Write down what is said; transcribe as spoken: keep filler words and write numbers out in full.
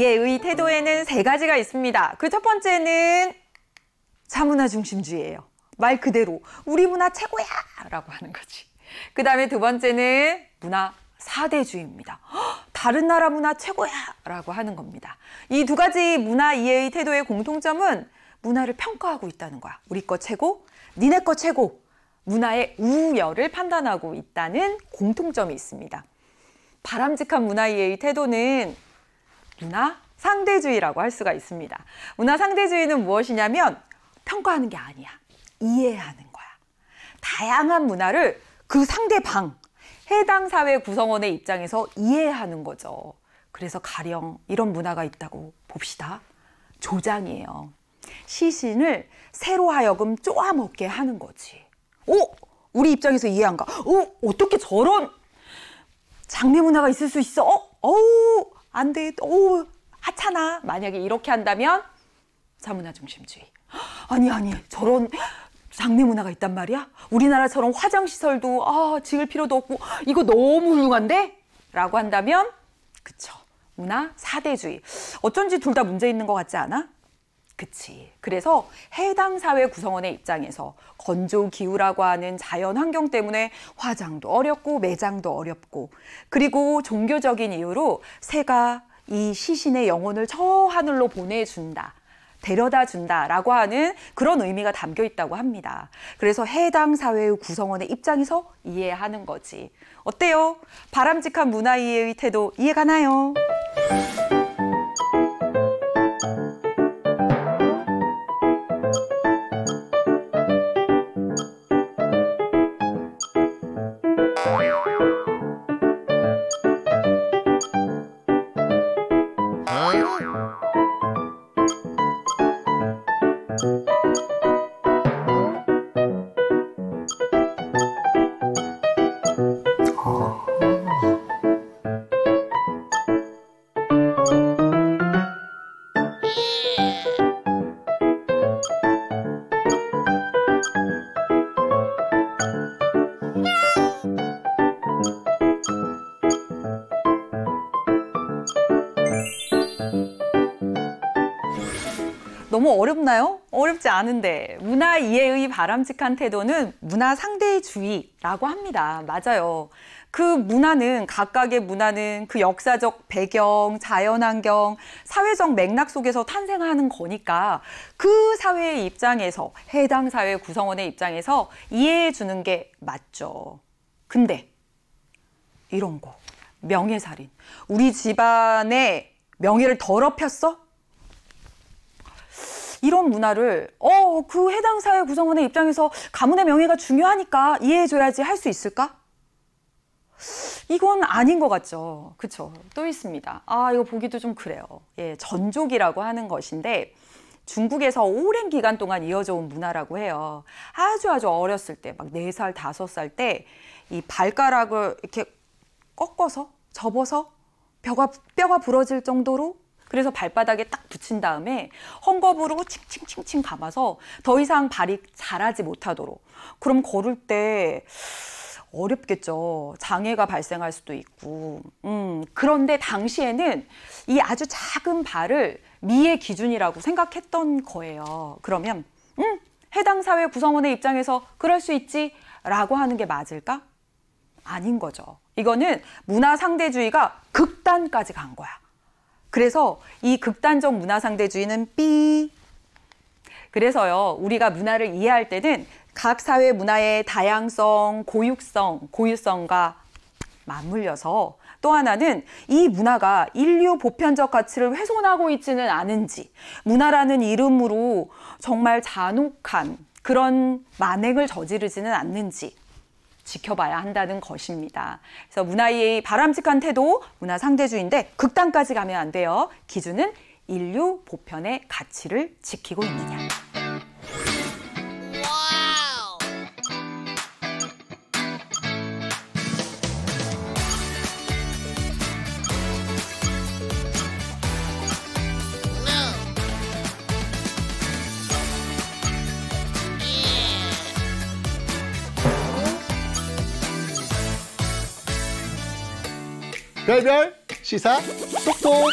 이해의 태도에는 세 가지가 있습니다. 그 첫 번째는 자문화 중심주의예요. 말 그대로 우리 문화 최고야! 라고 하는 거지. 그 다음에 두 번째는 문화 사대주의입니다. 다른 나라 문화 최고야! 라고 하는 겁니다. 이 두 가지 문화 이해의 태도의 공통점은 문화를 평가하고 있다는 거야. 우리 거 최고, 니네 거 최고. 문화의 우열을 판단하고 있다는 공통점이 있습니다. 바람직한 문화 이해의 태도는 문화 상대주의라고 할 수가 있습니다. 문화 상대주의는 무엇이냐면 평가하는 게 아니야. 이해하는 거야. 다양한 문화를 그 상대방, 해당 사회 구성원의 입장에서 이해하는 거죠. 그래서 가령 이런 문화가 있다고 봅시다. 조장이에요. 시신을 새로 하여금 쪼아먹게 하는 거지. 오! 우리 입장에서 이해한가? 오! 어떻게 저런 장례 문화가 있을 수 있어? 어? 어우! 안 돼. 어우! 하찮아. 만약에 이렇게 한다면 자문화 중심주의. 아니 아니 저런 장례 문화가 있단 말이야? 우리나라처럼 화장시설도 아 지을 필요도 없고 이거 너무 훌륭한데? 라고 한다면 그쵸. 문화 사대주의. 어쩐지 둘 다 문제 있는 것 같지 않아? 그치. 그래서 해당 사회 구성원의 입장에서 건조기후라고 하는 자연 환경 때문에 화장도 어렵고 매장도 어렵고 그리고 종교적인 이유로 새가 이 시신의 영혼을 저 하늘로 보내준다. 데려다 준다라고 하는 그런 의미가 담겨 있다고 합니다. 그래서 해당 사회의 구성원의 입장에서 이해하는 거지. 어때요? 바람직한 문화 이해의 태도 이해가나요? 너무 어렵나요? 어렵지 않은데. 문화 이해의 바람직한 태도는 문화 상대주의라고 합니다. 맞아요. 그 문화는 각각의 문화는 그 역사적 배경, 자연환경, 사회적 맥락 속에서 탄생하는 거니까 그 사회의 입장에서 해당 사회 구성원의 입장에서 이해해 주는 게 맞죠. 근데 이런 거 명예살인. 우리 집안의 명예를 더럽혔어? 이런 문화를 어, 그 해당 사회 구성원의 입장에서 가문의 명예가 중요하니까 이해해줘야지 할 수 있을까? 이건 아닌 것 같죠. 그쵸? 또 있습니다. 아, 이거 보기도 좀 그래요. 예, 전족이라고 하는 것인데 중국에서 오랜 기간 동안 이어져 온 문화라고 해요. 아주 아주 어렸을 때, 막 네 살, 다섯 살 때 이 발가락을 이렇게 꺾어서, 접어서 뼈가, 뼈가 부러질 정도로 그래서 발바닥에 딱 붙인 다음에 헝겊으로 칭칭칭칭 감아서 더 이상 발이 자라지 못하도록. 그럼 걸을 때 어렵겠죠. 장애가 발생할 수도 있고. 음, 그런데 당시에는 이 아주 작은 발을 미의 기준이라고 생각했던 거예요. 그러면 음, 해당 사회 구성원의 입장에서 그럴 수 있지 라고 하는 게 맞을까? 아닌 거죠. 이거는 문화 상대주의가 극단까지 간 거야. 그래서 이 극단적 문화 상대주의는 삐. 그래서요, 우리가 문화를 이해할 때는 각 사회 문화의 다양성, 고유성, 고유성과 맞물려서 또 하나는 이 문화가 인류 보편적 가치를 훼손하고 있지는 않은지 문화라는 이름으로 정말 잔혹한 그런 만행을 저지르지는 않는지 지켜봐야 한다는 것입니다. 그래서 문화의 바람직한 태도, 문화 상대주의인데 극단까지 가면 안 돼요. 기준은 인류 보편의 가치를 지키고 있느냐. 별별 시사 톡톡.